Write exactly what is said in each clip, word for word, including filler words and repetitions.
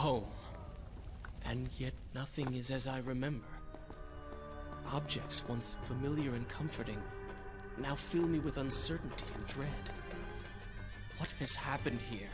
home. And yet nothing is as I remember. Objects once familiar and comforting now fill me with uncertainty and dread. What has happened here?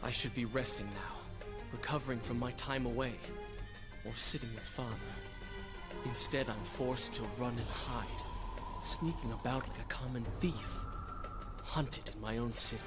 I should be resting now, recovering from my time away, or sitting with Father. Instead, I'm forced to run and hide, sneaking about like a common thief, hunted in my own city.